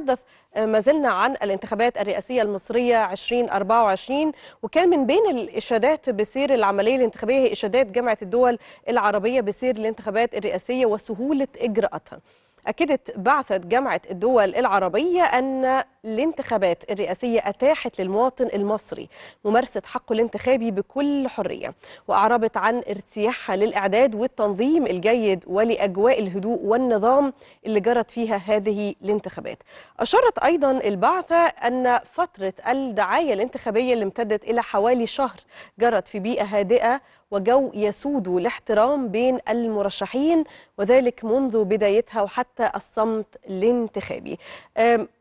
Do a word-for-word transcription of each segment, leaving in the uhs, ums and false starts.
نتحدث ما زلنا عن الانتخابات الرئاسية المصرية ألفين وأربعة وعشرين، وكان من بين الإشادات بسير العملية الانتخابية هي إشادات جامعة الدول العربية بسير الانتخابات الرئاسية وسهولة إجراءاتها. أكدت بعثة جامعة الدول العربية أن الانتخابات الرئاسية أتاحت للمواطن المصري ممارسة حقه الانتخابي بكل حرية، وأعربت عن ارتياحها للإعداد والتنظيم الجيد ولأجواء الهدوء والنظام اللي جرت فيها هذه الانتخابات. أشارت أيضا البعثة أن فترة الدعاية الانتخابية اللي امتدت إلى حوالي شهر جرت في بيئة هادئة وجو يسود الاحترام بين المرشحين، وذلك منذ بدايتها وحتى الصمت الانتخابي.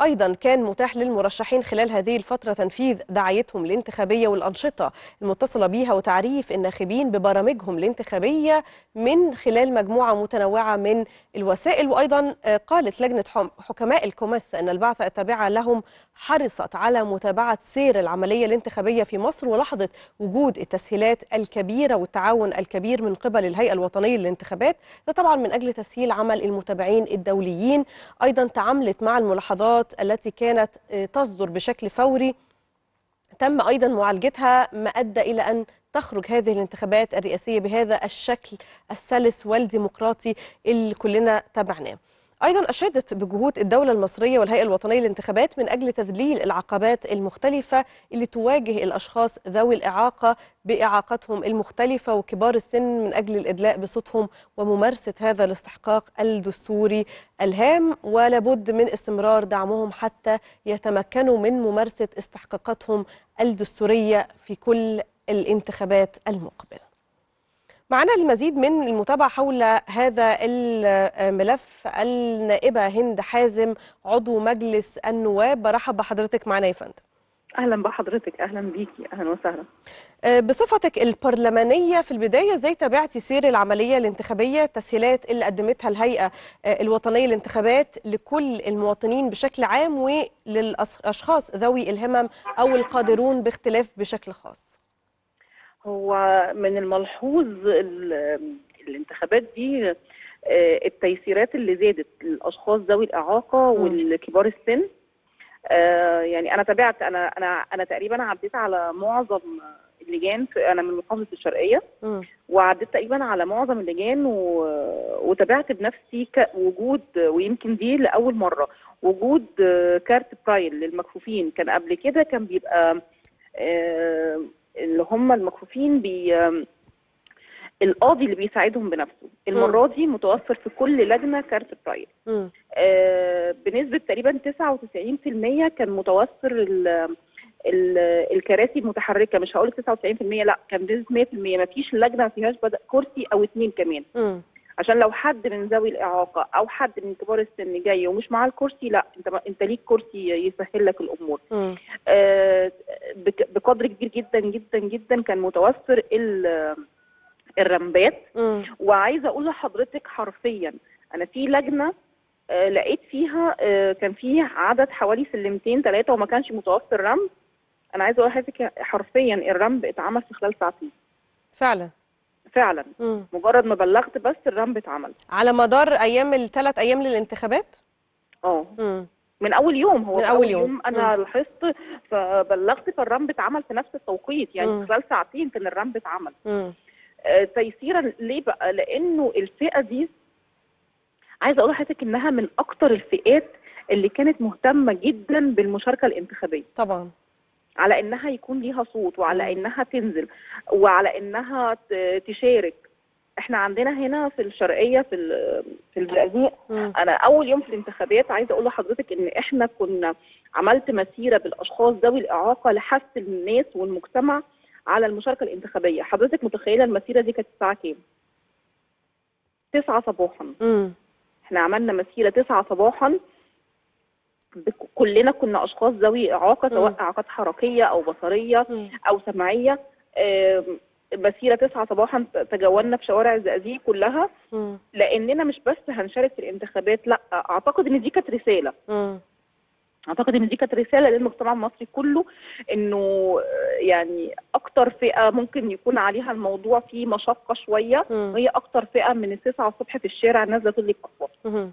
أيضا كان متاح للمرشحين خلال هذه الفترة تنفيذ دعايتهم الانتخابية والأنشطة المتصلة بيها وتعريف الناخبين ببرامجهم الانتخابية من خلال مجموعة متنوعة من الوسائل. وأيضا قالت لجنة حكماء الكوميس أن البعثة التابعة لهم حرصت على متابعة سير العملية الانتخابية في مصر، ولاحظت وجود التسهيلات الكبيرة والتعاون الكبير من قبل الهيئة الوطنية للانتخابات، ده طبعا من أجل تسهيل عمل المتابعين الدوليين. أيضا تعاملت مع الملاحظات التي كانت تصدر بشكل فوري، تم أيضا معالجتها ما أدى إلى أن تخرج هذه الانتخابات الرئاسية بهذا الشكل السلس والديمقراطي اللي كلنا تبعناه. أيضا أشادت بجهود الدولة المصرية والهيئة الوطنية للانتخابات من أجل تذليل العقبات المختلفة اللي تواجه الأشخاص ذوي الإعاقة بإعاقتهم المختلفة وكبار السن، من أجل الإدلاء بصوتهم وممارسة هذا الاستحقاق الدستوري الهام، ولابد من استمرار دعمهم حتى يتمكنوا من ممارسة استحقاقاتهم الدستورية في كل الانتخابات المقبلة. معنا المزيد من المتابعة حول هذا الملف النائبة هند حازم عضو مجلس النواب. برحب بحضرتك معنا يا فندم. أهلا بحضرتك، أهلا بيكي، أهلا وسهلا. بصفتك البرلمانية في البداية، ازاي تابعتي سير العملية الانتخابية، التسهيلات اللي قدمتها الهيئة الوطنية للانتخابات لكل المواطنين بشكل عام وللأشخاص ذوي الهمم أو القادرون باختلاف بشكل خاص؟ هو من الملحوظ الانتخابات دي التيسيرات اللي زادت للاشخاص ذوي الاعاقه والكبار السن. يعني انا تابعت، انا انا انا تقريبا عديت على معظم اللجان، انا من محافظه الشرقيه وعديت تقريبا على معظم اللجان وتابعت بنفسي وجود، ويمكن دي لاول مره وجود كارت برايل للمكفوفين. كان قبل كده كان بيبقى اللي هم المكفوفين بي القاضي اللي بيساعدهم بنفسه. المره دي متوفر في كل لجنه كارت برايل آه بنسبه تقريبا تسعة وتسعين في المية كان متوفر ال ال الكراسي المتحركه. مش هقول تسعة وتسعين في المية، لا كان بنسبه مية في المية، ما فيش لجنه ما فيهاش كرسي او اتنين كمان، م. عشان لو حد من ذوي الاعاقه او حد من كبار السن جاي ومش معاه الكرسي، لا انت انت ليك كرسي يسهل لك الامور. آه بقدر كبير جدا جدا جدا كان متوفر الرمبات. م. وعايزه اقول لحضرتك حرفيا انا في لجنه آه لقيت فيها آه كان فيه عدد حوالي سلمتين ثلاثه وما كانش متوفر رمب. انا عايزه اقول لحضرتك حرفيا الرمب اتعمل في خلال ساعتين. فعلا فعلا مم. مجرد ما بلغت بس الرمب اتعمل على مدار ايام الثلاث ايام للانتخابات. اه من اول يوم، هو من اول, أول يوم. يوم انا مم. لاحظت فبلغت، فالرمب اتعمل في نفس التوقيت، يعني خلال ساعتين كان الرمب اتعمل. آه تيسيرا ليه بقى؟ لانه الفئه دي عايزه اقول لحضرتك انها من اكتر الفئات اللي كانت مهتمه جدا بالمشاركه الانتخابيه، طبعا على انها يكون ليها صوت وعلى انها تنزل وعلى انها تشارك. احنا عندنا هنا في الشرقيه في في الزقازيق، انا اول يوم في الانتخابات عايزه اقول لحضرتك ان احنا كنا عملت مسيره بالاشخاص ذوي الاعاقه لحث الناس والمجتمع على المشاركه الانتخابيه. حضرتك متخيله المسيره دي كانت الساعه كام؟ تسعة صباحا. احنا عملنا مسيره تسعة صباحا، كلنا كنا اشخاص ذوي اعاقه سواء اعاقات حركيه او بصريه م. او سمعيه. مسيره تسعة صباحا تجولنا في شوارع الزقازيق كلها، م. لاننا مش بس هنشارك في الانتخابات، لا اعتقد ان دي كانت رساله، م. اعتقد ان دي كانت رساله للمجتمع المصري كله، انه يعني اكتر فئه ممكن يكون عليها الموضوع فيه مشقه شويه، م. وهي اكتر فئه من التسعة الصبح في الشارع نازله تقول لك اصوات.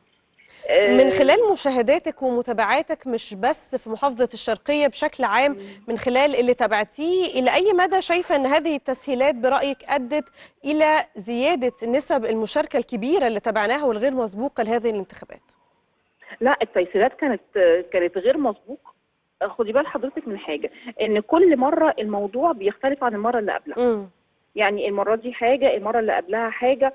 من خلال مشاهداتك ومتابعاتك مش بس في محافظة الشرقية بشكل عام، من خلال اللي تابعتيه، إلى أي مدى شايفة أن هذه التسهيلات برأيك أدت إلى زيادة نسب المشاركة الكبيرة اللي تابعناها والغير مسبوقة لهذه الانتخابات؟ لا، التيسيرات كانت كانت غير مسبوقة. خدي بال حضرتك من حاجة، إن كل مرة الموضوع بيختلف عن المرة اللي قبلها. يعني المرة دي حاجة، المرة اللي قبلها حاجة،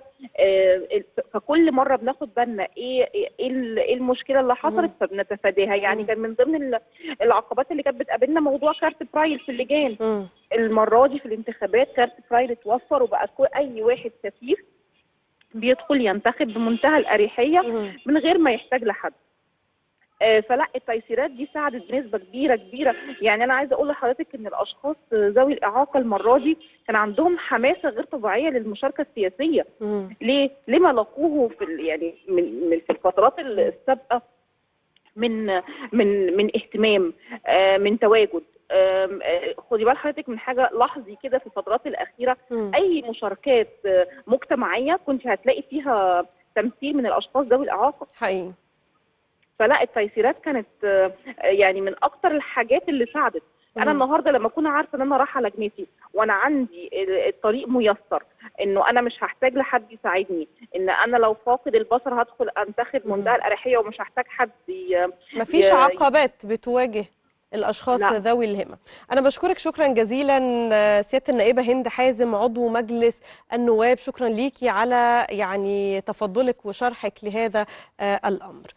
فكل مرة بناخد بالنا ايه ايه المشكلة اللي حصلت فبنتفاداها. يعني كان من ضمن العقبات اللي كانت بتقابلنا موضوع كارت برايل في اللجان. المرة دي في الانتخابات كارت برايل اتوفر، وبقى اي واحد سفير بيدخل ينتخب بمنتهى الأريحية من غير ما يحتاج لحد. فلا، التيسيرات دي ساعدت بنسبه كبيره كبيره. يعني انا عايزه اقول لحضرتك ان الاشخاص ذوي الاعاقه المره دي كان عندهم حماسه غير طبيعيه للمشاركه السياسيه. مم. ليه؟ لما لاقوه في يعني من, من في الفترات السابقه من من من اهتمام، من تواجد. خدي بال حضرتك من حاجه، لاحظي كده في الفترات الاخيره مم. اي مشاركات مجتمعيه كنت هتلاقي فيها تمثيل من الاشخاص ذوي الاعاقه حقيقي. فلا، التيسيرات كانت يعني من اكتر الحاجات اللي ساعدت. انا النهارده لما اكون عارفه ان انا رايحه لجنتي وانا عندي الطريق ميسر، انه انا مش هحتاج لحد يساعدني، ان انا لو فاقد البصر هدخل انتخب منتهى الاريحيه ومش هحتاج حد. مفيش ي... عقبات بتواجه الأشخاص لا. ذوي الهمم. أنا بشكرك شكرا جزيلا سيادة النائبة هند حازم عضو مجلس النواب، شكرا ليكي على يعني تفضلك وشرحك لهذا الأمر.